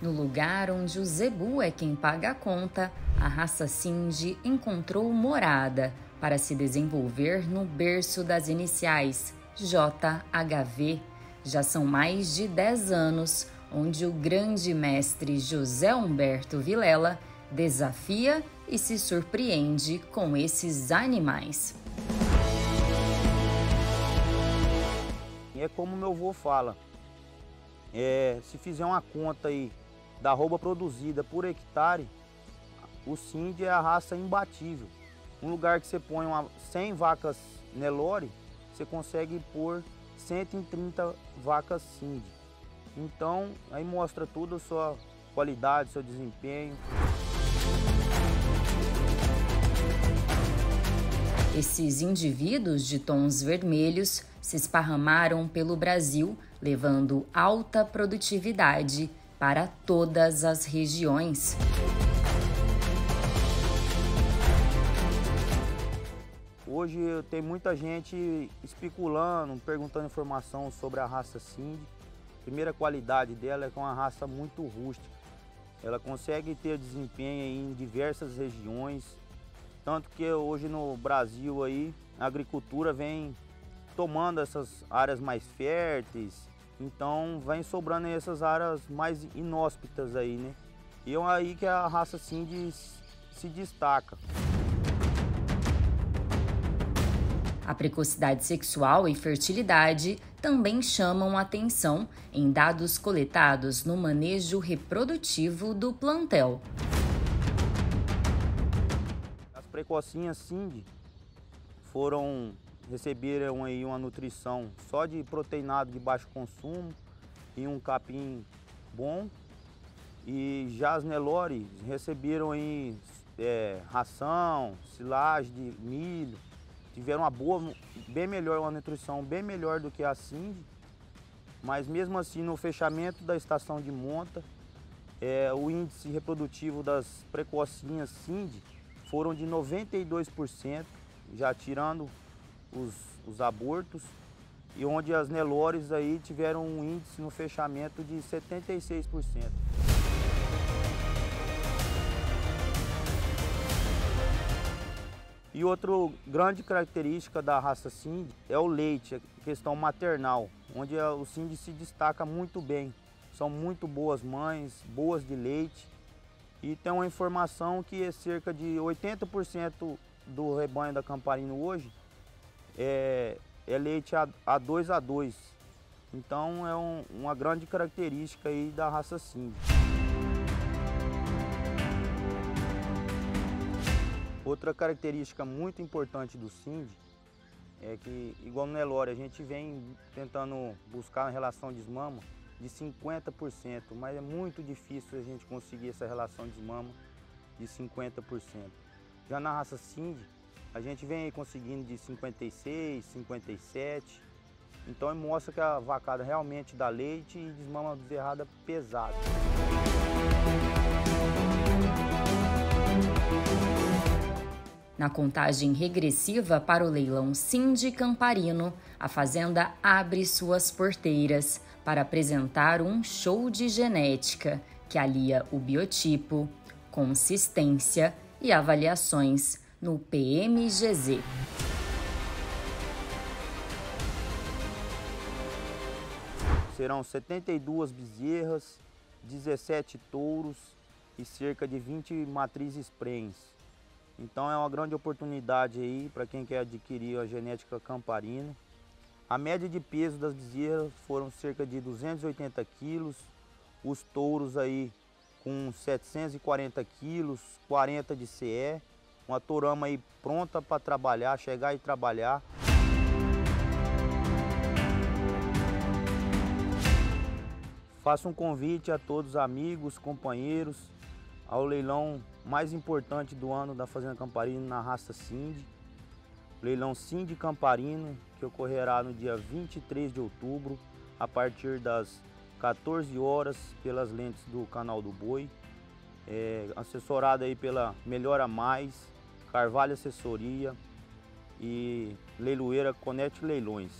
No lugar onde o zebu é quem paga a conta, a raça Sindi encontrou morada para se desenvolver no berço das iniciais JHV. Já são mais de 10 anos onde o grande mestre José Humberto Vilela desafia e se surpreende com esses animais. É como meu avô fala, se fizer uma conta aí da arroba produzida por hectare, o Sindi é a raça imbatível. Um lugar que você põe 100 vacas Nelore, você consegue pôr 130 vacas Sindi. Então, aí mostra tudo, sua qualidade, seu desempenho. Esses indivíduos de tons vermelhos se esparramaram pelo Brasil, levando alta produtividade para todas as regiões. Hoje tem muita gente especulando, perguntando informação sobre a raça Sindi. A primeira qualidade dela é que é uma raça muito rústica. Ela consegue ter desempenho em diversas regiões. Tanto que hoje no Brasil aí, a agricultura vem tomando essas áreas mais férteis, então vem sobrando essas áreas mais inóspitas aí, né? E é aí que a raça Sindi se destaca. A precocidade sexual e fertilidade também chamam atenção em dados coletados no manejo reprodutivo do plantel. Precocinhas Sindi receberam aí uma nutrição só de proteinado de baixo consumo e um capim bom, e já as Nelore receberam aí ração, silagem de milho, tiveram uma boa, bem melhor, uma nutrição bem melhor do que a Sindi, mas mesmo assim no fechamento da estação de monta, o índice reprodutivo das precocinhas Sindi foram de 92%, já tirando os abortos, e onde as Nelores aí tiveram um índice no fechamento de 76%. E outra grande característica da raça Sindi é o leite, a questão maternal, onde o Sindi se destaca muito bem. São muito boas mães, boas de leite. E tem uma informação que é cerca de 80% do rebanho da Camparino hoje é leite A2. Então é uma grande característica aí da raça Sindi. Outra característica muito importante do Sindi é que, igual no Nelore, a gente vem tentando buscar uma relação de desmama de 50%, mas é muito difícil a gente conseguir essa relação de mama de 50%. Já na raça Sindi, a gente vem aí conseguindo de 56%, 57%, então mostra que a vacada realmente dá leite e desmama bezerrada pesada. Na contagem regressiva para o leilão Sindi Camparino, a fazenda abre suas porteiras para apresentar um show de genética que alia o biotipo, consistência e avaliações no PMGZ. Serão 72 bezerras, 17 touros e cerca de 20 matrizes prens. Então é uma grande oportunidade aí para quem quer adquirir a genética Camparino. A média de peso das bezerras foram cerca de 280 quilos, os touros aí com 740 quilos, 40 de CE, uma tourama aí pronta para trabalhar, chegar e trabalhar. Faço um convite a todos os amigos, companheiros, ao leilão mais importante do ano da Fazenda Camparino na raça Sindi, leilão Sindi Camparino, que ocorrerá no dia 23 de outubro, a partir das 14 horas, pelas lentes do Canal do Boi, assessorada aí pela Melhora Mais, Carvalho Assessoria e leiloeira Conecte Leilões.